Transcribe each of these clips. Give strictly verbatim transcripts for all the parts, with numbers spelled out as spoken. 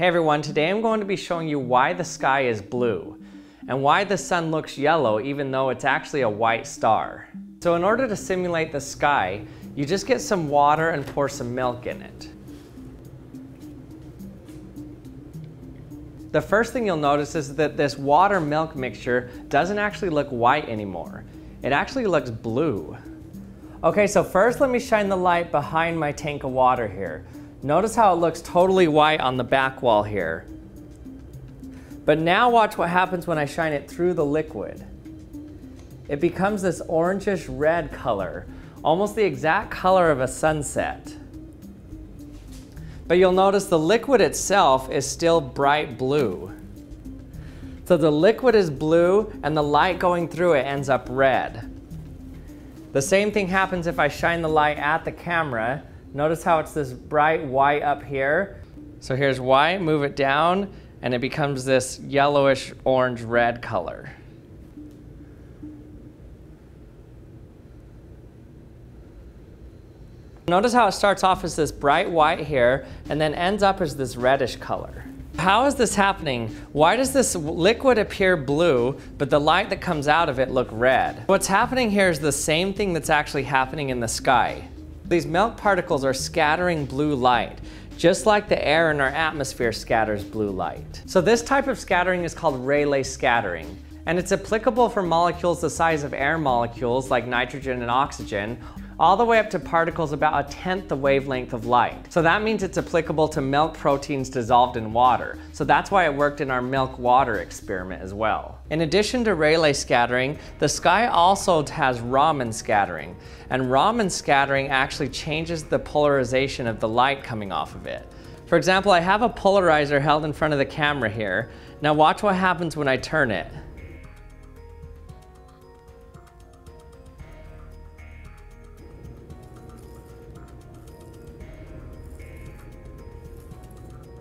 Hey everyone, today I'm going to be showing you why the sky is blue and why the sun looks yellow even though it's actually a white star. So in order to simulate the sky, you just get some water and pour some milk in it. The first thing you'll notice is that this water-milk mixture doesn't actually look white anymore. It actually looks blue. Okay, so first let me shine the light behind my tank of water here. Notice how it looks totally white on the back wall here. But now watch what happens when I shine it through the liquid. It becomes this orangish red color, almost the exact color of a sunset. But you'll notice the liquid itself is still bright blue. So the liquid is blue and the light going through it ends up red. The same thing happens if I shine the light at the camera. Notice how it's this bright white up here. So here's white, move it down, and it becomes this yellowish orange red color. Notice how it starts off as this bright white here and then ends up as this reddish color. How is this happening? Why does this liquid appear blue, but the light that comes out of it look red? What's happening here is the same thing that's actually happening in the sky. These milk particles are scattering blue light, just like the air in our atmosphere scatters blue light. So this type of scattering is called Rayleigh scattering, and it's applicable for molecules the size of air molecules like nitrogen and oxygen, all the way up to particles about a tenth the wavelength of light. So that means it's applicable to milk proteins dissolved in water. So that's why it worked in our milk water experiment as well. In addition to Rayleigh scattering, the sky also has Raman scattering, and Raman scattering actually changes the polarization of the light coming off of it. For example, I have a polarizer held in front of the camera here. Now watch what happens when I turn it.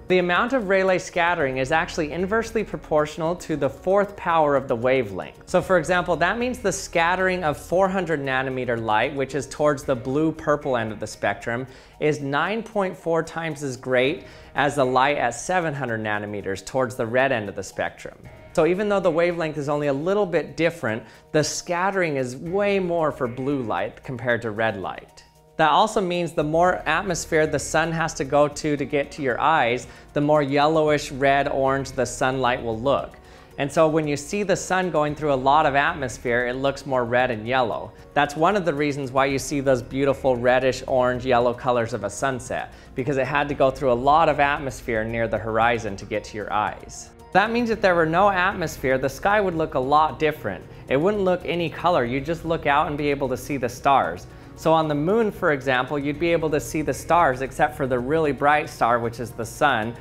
The amount of Rayleigh scattering is actually inversely proportional to the fourth power of the wavelength. So for example, that means the scattering of four hundred nanometer light, which is towards the blue-purple end of the spectrum, is nine point four times as great as the light at seven hundred nanometers towards the red end of the spectrum. So even though the wavelength is only a little bit different, the scattering is way more for blue light compared to red light. That also means the more atmosphere the sun has to go to to get to your eyes, the more yellowish, red, orange the sunlight will look. And so when you see the sun going through a lot of atmosphere, it looks more red and yellow. That's one of the reasons why you see those beautiful reddish, orange, yellow colors of a sunset, because it had to go through a lot of atmosphere near the horizon to get to your eyes. That means if there were no atmosphere, the sky would look a lot different. It wouldn't look any color. You'd just look out and be able to see the stars. So on the moon, for example, you'd be able to see the stars except for the really bright star, which is the sun.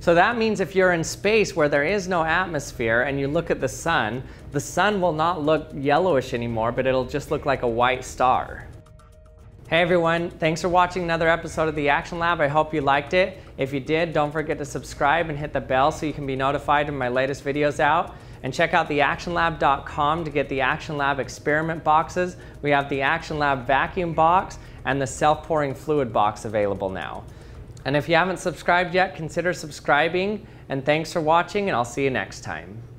So that means if you're in space where there is no atmosphere and you look at the sun, the sun will not look yellowish anymore, but it'll just look like a white star. Hey everyone, thanks for watching another episode of The Action Lab. I hope you liked it. If you did, don't forget to subscribe and hit the bell so you can be notified when my latest videos out. And check out the action lab dot com to get the Action Lab experiment boxes. We have the Action Lab vacuum box and the self-pouring fluid box available now. And if you haven't subscribed yet, consider subscribing. And thanks for watching, and I'll see you next time.